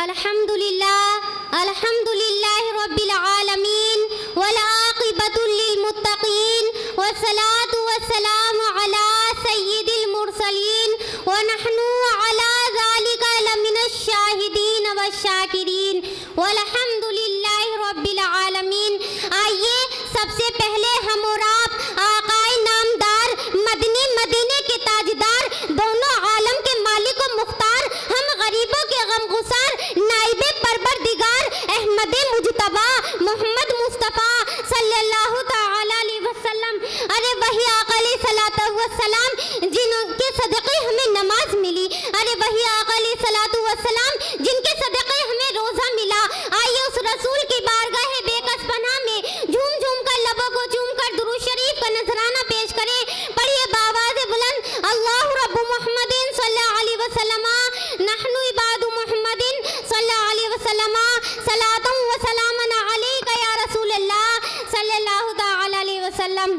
अल्हम्दुलिल्लाह रब्बिल आलमीन वल आक़िबतु लिल मुत्तक़ीन वस्सलातु वस्सलामु अला सय्यिदिल मुरसलीन व नहनु अला ज़ालिका लमिनश शाहिदीन व शाकिरीन वल्हम्दुलिल्लाह रब्बिल आलमीन। आइए सबसे पहले हम और आप आकाए नामदार मदनी मदीने के ताजदार दोनों आलम के मालिक व मुख्तार हम गरीबों के गमगुसार नाइबे परवरदिगार अहमद मुजतबा मोहम्मद मुस्तफ़ा सल्लल्लाहु तआला अलैहि वसल्लम अरे वही आका अलैहि सलातो व सलाम जिनके सदक़े हमें नमाज मिली, अरे वही आका अलैहि सलातो व सलाम जिनके सदक़े हमें रोज़ा मिला। आइए उस रसूल की बारगाह बेकस पनाह में झूम झूम कर लबों को चूम कर दुरूद शरीफ का नजराना पेश करें। पढ़िए बावाज़ बुलंद अल्लाहु रब्बु मुहम्मदिन सल्लल्लाहु अलैहि वसल्लम नहनु इबादु मुहम्मदिन सल्लल्लाहु अलैहि वसल्लम सलातन व सलामन अलैका या रसूलल्लाह सल्लल्लाहु तआला अलैहि वसल्लम।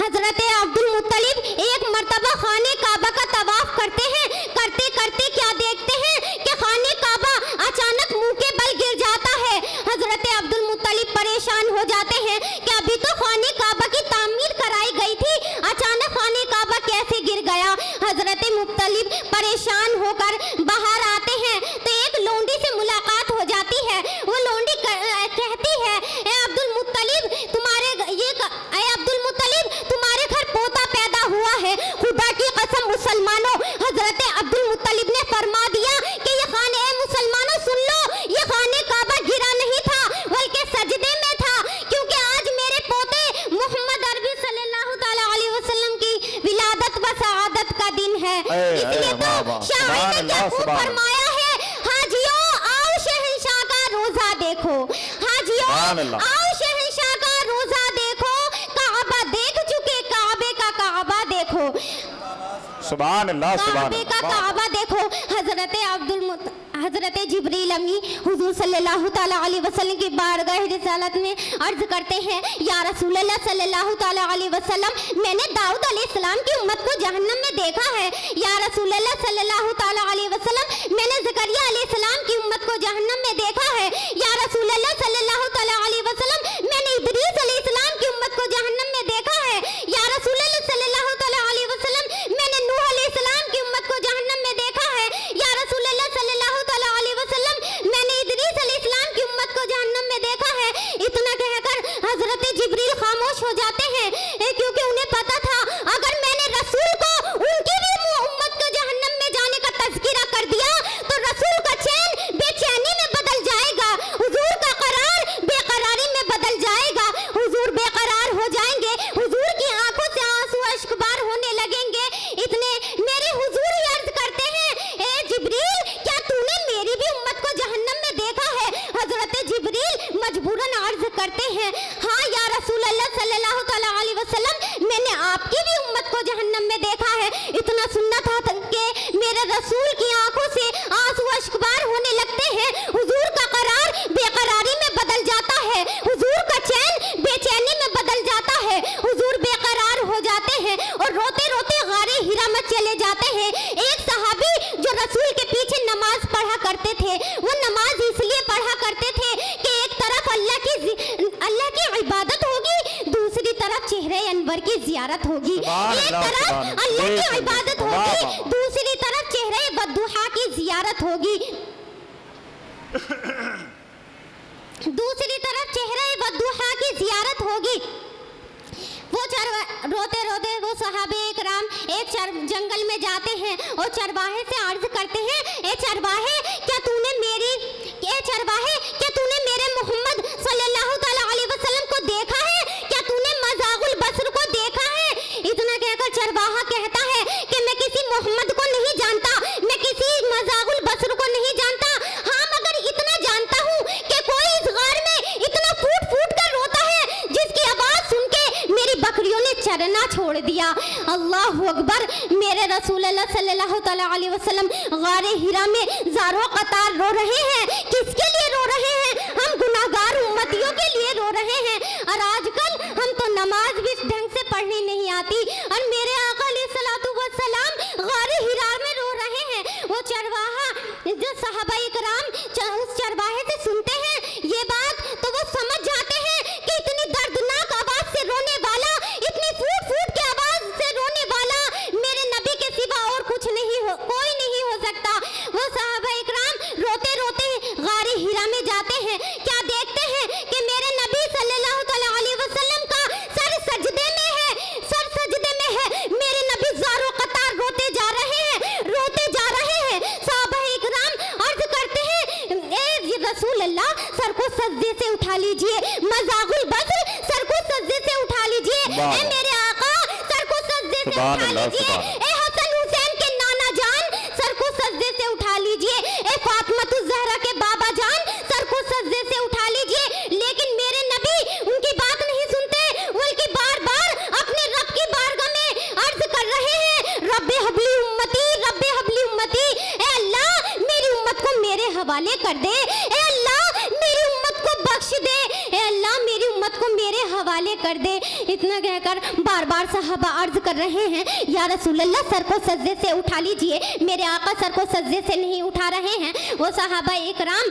हज़रत अब्दुल मुत्तलिब एक मर्तबा खाने काबा का तवाफ करते हैं, करते करते क्या देखते हैं कि खाने काबा अचानक मुंह के बल गिर जाता है। हज़रत अब्दुल मुत्तलिब परेशान हो जाते हैं कि अभी तो खाने काबा की तामीर कराई गई थी, अचानक खाने काबा कैसे गिर गया। हज़रत मुत्तलिब परेशान होकर बाहर आते हैं तो एक लौंडी से मुलाकात हो जाती है। वो लौंडी कहती है तुम्हारे घर पोता पैदा हुआ है। खुदा की कसम मुसलमानों, हजरत अब्दुल मुत्तलिब ने फरमा दिया कि ये खाने मुसलमानों सुन लो, ये खाने काबा गिरा नहीं था बल्कि सजदे में था, क्योंकि आज मेरे पोते मोहम्मद अरबी सल्लल्लाहु तआला अलैहि वसल्लम की विलादत व सआदत का दिन है। इसलिए तो शायर ने क्या खूब फरमाया है, हाजियो आओ शहंशाह का रोजा देखो, हाजियो आओ शहंशाह का रोजा देखो, काबा देख चुके काबे का काबा देखो, सुभान अल्लाह काबे का काबा देखो। हज़रत जिब्रील अमी हुजूर सल्लल्लाहु तआला अलैहि वसल्लम की बारगाह रिसालत में अर्ज करते हैं, या रसूल अल्लाह सल्लल्लाहु तआला अलैहि वसल्लम मैंने दाऊद अलैहिस्सलाम की उम्मत को जहन्नम में देखा है। या रसूल अल्लाह सल्लल्लाहु तआला अलैहि वसल्लम मैंने ज़करिया अलैहिस्सलाम की उम्मत को जहन्नम में देखा है। या रसूल अल्लाह सल्लल्लाहु तआला अलैहि वसल्लम मैंने इदरीस अलैहिस्सलाम की उम्मत को जहन्नम में देखा है। या रसूल अल्लाह सल्लल्लाहु तआला अलैहि वसल्लम मैंने नूह अलैहिस्सलाम की उम्मत को जहन्नम में देखा है। या रसूल अल्लाह सल्लल्लाहु तआला अलैहि वसल्लम मैंने इदरीस अलैहिस्सलाम की उम्मत को जहन्नम में देखा है। इतना कहकर हजरत जिब्रील खामोश हो जाते हैं, क्योंकि उन्हें पता था अगर मैंने रसूल को उनकी भी उम्मत को जहन्नम में जाने का तज़किरा कर दिया तो रसूल का चैन बेचैनी में बदल जाएगा, हुजूर का करार बेकरारी में बदल जाएगा, हुजूर बेकरार हो जाएंगे, हुजूर की आंखों से आंसू अश्कबार होने लगेंगे। इतने मेरे हुजूर ही अर्ज करते हैं, ए जिब्रील क्या तूने मेरी भी उम्मत को जहन्नम में देखा है। हजरत जिब्रील मजबूरन अर्ज करते हैं, हाँ या रसूल अल्लाह सल्लल्लाहु तआला अलैहि वसल्लम मैंने आपकी भी उम्मत को जहन्नम में देखा है। इतना सुनना था कि मेरे रसूल की आंखों से आंसू अश्कबार होने लगते हैं, हुजूर का करार बेकरारी में बदल जाता है, हुजूर का चैन बेचैनी में बदल जाता है, हुजूर बेकरार हो जाते हैं और रोते रोते गारे हिरा में चले जाते हैं। एक सहाबी जो रसूल के पीछे नमाज पढ़ा करते थे, वो नमाज इसलिए पढ़ा करते थे कि एक तरफ अल्लाह की इबादत होगी, दूसरी तरफ चेहरे अनवर की जियारत होगी। एक तरफ अल्लाह की इबादत होगी, दूसरी तरफ चेहरे बद्दुहा की जियारत होगी, दूसरी तरफ चेहरे बद्दुहा की जियारत होगी। वो रोते रोते वो सहाबे इकराम एक जंगल में जाते हैं और चरवाहे से अर्ज करते हैं, ए चरवाहे क्या तूने मेरे मोहम्मद सल्लल्लाहु तआला अलैहि वसल्लम को देखा है, क्या तूने मज़ागुल बसर को देखा है। इतना कहकर चरवाहा कहता है कि मैं किसी मोहम्मद को नहीं जानता, मैं किसी मज़ागुल बसर को नहीं जानता, हाँ मगर इतना जानता हूँ कि कोई इस गार में इतना फूट फूट कर रोता है जिसकी आवाज़ सुन के मेरी बकरियों ने चरना छोड़ दिया। अल्लाहु अकबर, मेरे रसूल अल्लाह सल्लल्लाहु तआला अलैहि वसल्लम गारे हिरा में ज़ारो क़तार रो रहे हैं। किसके लिए रो रहे हैं? हम गुनाहगार उम्मतियों के लिए रो रहे हैं। और आजकल हम तो नमाज भी ढंग से पढ़ने नहीं आती, और मेरे आका अलैहि सलातु व सलाम गारे हिरा में रो रहे हैं। वो चरवाहा जो सहाबाए कराम उस चरवाहे से सुनते हैं ये बात तो वो समझ जाते हैं कि इतनी दर्दनाक आवाज से रोने वाला, इतनी फूट फूट के आवाज से रोने वाला मेरे नबी के सिवा और कुछ नहीं हो, कोई नहीं हो सकता। वो सहाबाए कराम रोते रोते गारे हिरा में जाते हैं। क्या देखते हैं कि मेरे नबी सल्लल्लाहु अलैहि वसल्लम का सर सजदे में है, सर सजदे में है। मेरे नबी जारो कतार रोते जा रहे हैं, रोते जा रहे हैं। सहाबाए इकराम अर्ज करते हैं, ए रसूल अल्लाह, सर को सजदे से उठा लीजिए। मज़ाक़ुल बस्र, सर को सजदे से उठा लीजिए। ए मेरे आका, सर को सजदे से उठा लीजिए। ए हसन हुसैन के नाना जान, सर को सजदे से उठा लीजिए। ए फातिमा ज़हरा के बाबा जान, सर को सजदे से उठा लीजिए। लेकिन मेरे नबी उनकी बात नहीं सुनते, बल्कि बार बार अपने रब की बारगाह में अर्ज कर रहे हैं, रब्बे हबली उम्मती, रब्बे हबली उम्मती। ए अल्लाह, मेरी उम्मत को मेरे हवाले कर दे। ए अल्लाह, मेरी उम्मत को बख्श दे। ए अल्लाह, मेरी उम्मत को मेरे हवाले कर दे। इतना कहकर बार बार सहाबा अर्ज कर रहे हैं, या रसूल अल्लाह, सर को सजदे से उठा लीजिए। मेरे आका सर को सजदे से नहीं उठा रहे हैं। वो सहाबा इकराम,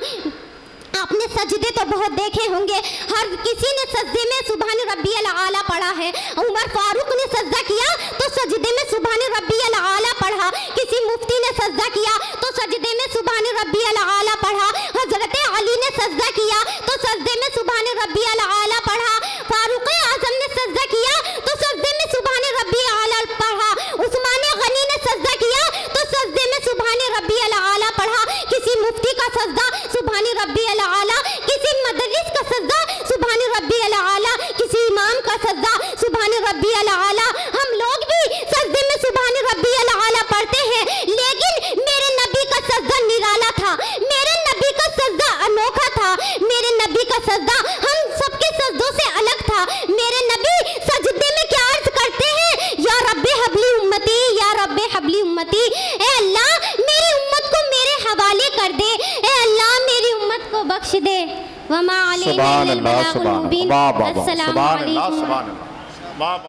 आपने सजदे तो बहुत देखे होंगे, हर किसी ने सजदे में सुभान रब्बियल आला पढ़ा है। उमर फारूक ने सजदा किया तो सजदे में सुभान रब्बियल आला पढ़ा। किसी मुफ्ती ने सजदा किया तो सजदे में सुभान रब्बियल आला पढ़ा। हजरत अली ने सजदा किया तो सजदे में सुभान रब्बियल आला पढ़ा। फारूक आजम ने सजदा किया तो सजदे में सुभान रब्बियल आला पढ़ा। उस्मान गनी ने सजदा किया तो सजदे में सुभान रब्बियल आला पढ़ा। किसी मुफ्ती का सजदा सुभान रब्बियल आला, किसी मदरस का सजदा सुभान रब्बियल आला, किसी इमाम का सजदा सुभान रब्बियल आला। हम लोग भी सजदे में सुभान रब्बियल आला पढ़ते हैं, लेकिन मेरे नबी का सजदा निराला था, मेरे नबी का सजदा अनोखा था, मेरे नबी का सजदा हम सबके सजदों से अलग था। मेरे नबी सजदे में क्या अर्ज करते हैं, या रब्बे हबली उम्मती, या रब्बे हबली उम्मती। ए अल्लाह, मेरी उम्मत को मेरे हवाले कर दे। ए अल्लाह, मेरी उम्मत को बख्श दे। वमा अलैना इल्लल बलागुल मुबीन। अस्सलाम वालेकुम।